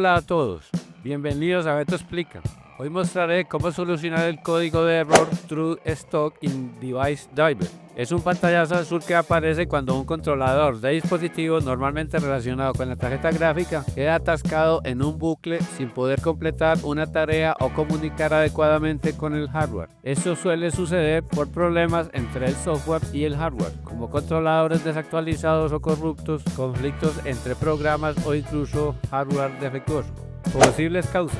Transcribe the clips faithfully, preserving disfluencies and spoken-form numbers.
Hola a todos, bienvenidos a Beto Explica. Hoy mostraré cómo solucionar el código de error THREAD STUCK in Device Driver. Es un pantallazo azul que aparece cuando un controlador de dispositivos normalmente relacionado con la tarjeta gráfica queda atascado en un bucle sin poder completar una tarea o comunicar adecuadamente con el hardware. Esto suele suceder por problemas entre el software y el hardware, como controladores desactualizados o corruptos, conflictos entre programas o incluso hardware defectuoso. Posibles causas: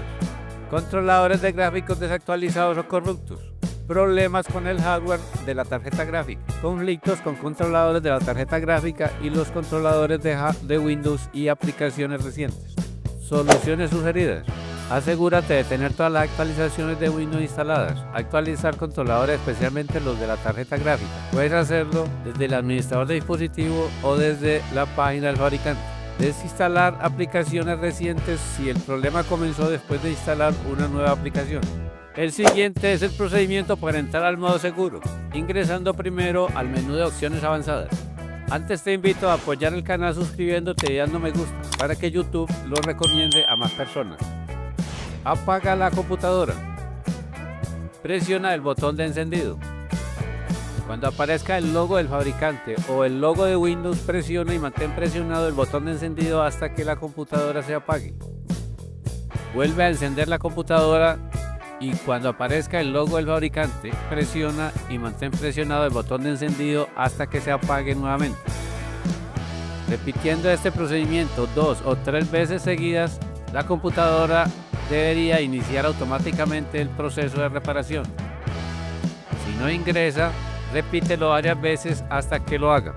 controladores de gráficos desactualizados o corruptos, problemas con el hardware de la tarjeta gráfica, conflictos con controladores de la tarjeta gráfica y los controladores de, de Windows y aplicaciones recientes. Soluciones sugeridas: asegúrate de tener todas las actualizaciones de Windows instaladas, actualizar controladores, especialmente los de la tarjeta gráfica. Puedes hacerlo desde el administrador de dispositivo o desde la página del fabricante. Desinstalar aplicaciones recientes si el problema comenzó después de instalar una nueva aplicación. El siguiente es el procedimiento para entrar al modo seguro, ingresando primero al menú de opciones avanzadas. Antes te invito a apoyar el canal suscribiéndote y dando me gusta para que YouTube lo recomiende a más personas. Apaga la computadora. Presiona el botón de encendido. Cuando aparezca el logo del fabricante o el logo de Windows, presiona y mantén presionado el botón de encendido hasta que la computadora se apague. Vuelve a encender la computadora y cuando aparezca el logo del fabricante, presiona y mantén presionado el botón de encendido hasta que se apague nuevamente. Repitiendo este procedimiento dos o tres veces seguidas, la computadora debería iniciar automáticamente el proceso de reparación. Si no ingresa, repítelo varias veces hasta que lo haga.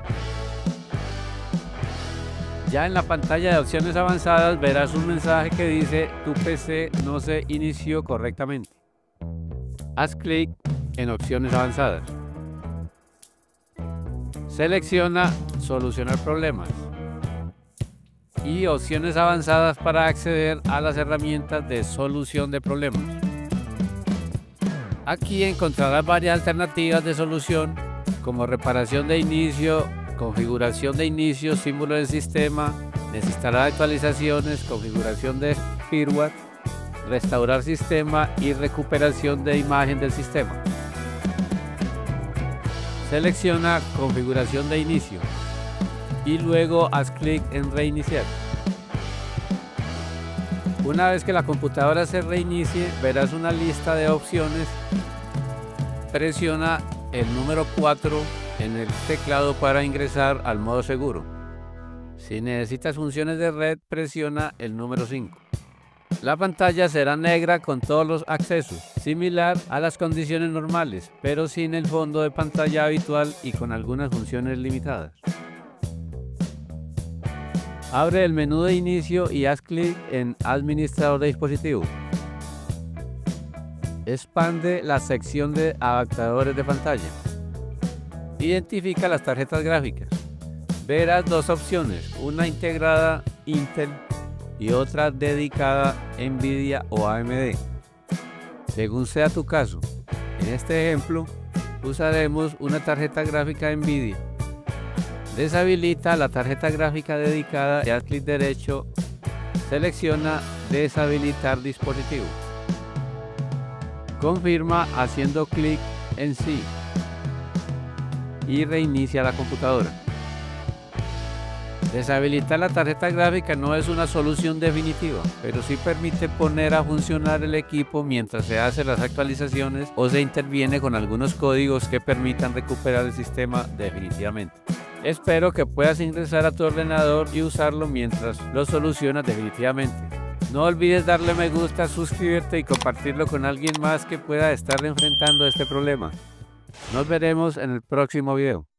Ya en la pantalla de opciones avanzadas verás un mensaje que dice "Tu P C no se inició correctamente". Haz clic en opciones avanzadas. Selecciona solucionar problemas y opciones avanzadas para acceder a las herramientas de solución de problemas. Aquí encontrarás varias alternativas de solución como reparación de inicio, configuración de inicio, símbolo del sistema, desinstalar actualizaciones, configuración de firmware, restaurar sistema y recuperación de imagen del sistema. Selecciona configuración de inicio y luego haz clic en reiniciar. Una vez que la computadora se reinicie, verás una lista de opciones. Presiona el número cuatro en el teclado para ingresar al modo seguro. Si necesitas funciones de red, presiona el número cinco. La pantalla será negra con todos los accesos, similar a las condiciones normales, pero sin el fondo de pantalla habitual y con algunas funciones limitadas. Abre el menú de inicio y haz clic en Administrador de dispositivo. Expande la sección de adaptadores de pantalla. Identifica las tarjetas gráficas. Verás dos opciones, una integrada Intel y otra dedicada Nvidia o A M D, según sea tu caso. En este ejemplo, usaremos una tarjeta gráfica Nvidia. Deshabilita la tarjeta gráfica dedicada y haz clic derecho, selecciona deshabilitar dispositivo. Confirma haciendo clic en sí y reinicia la computadora. Deshabilitar la tarjeta gráfica no es una solución definitiva, pero sí permite poner a funcionar el equipo mientras se hacen las actualizaciones o se interviene con algunos códigos que permitan recuperar el sistema definitivamente. Espero que puedas ingresar a tu ordenador y usarlo mientras lo solucionas definitivamente. No olvides darle me gusta, suscribirte y compartirlo con alguien más que pueda estar enfrentando este problema. Nos veremos en el próximo video.